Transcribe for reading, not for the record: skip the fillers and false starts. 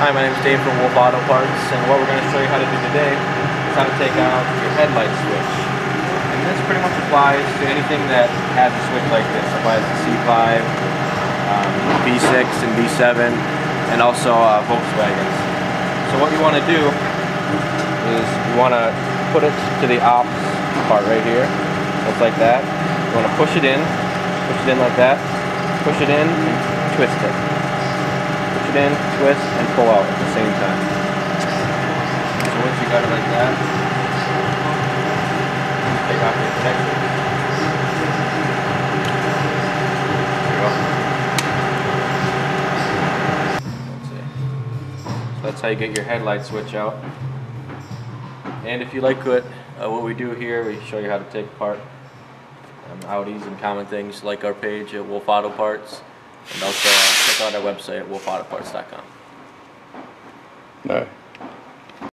Hi, my name is Dave from Wolf Auto Parts, and what we're going to show you how to do today is how to take out your headlight switch. And this pretty much applies to anything that has a switch like this. It applies to C5, B6 and B7, and also Volkswagens. So what you want to do is you want to put it to the ops part right here, just like that. You want to push it in like that, push it in and twist it. In, twist, and pull out at the same time. So once you got it like that, take off your connector. There you go. That's it. So that's how you get your headlight switch out. And if you like it, what we do here, we show you how to take apart Audis and common things. Like our page at Wolf Auto Parts. And also check out our website at wolfautoparts.com. No.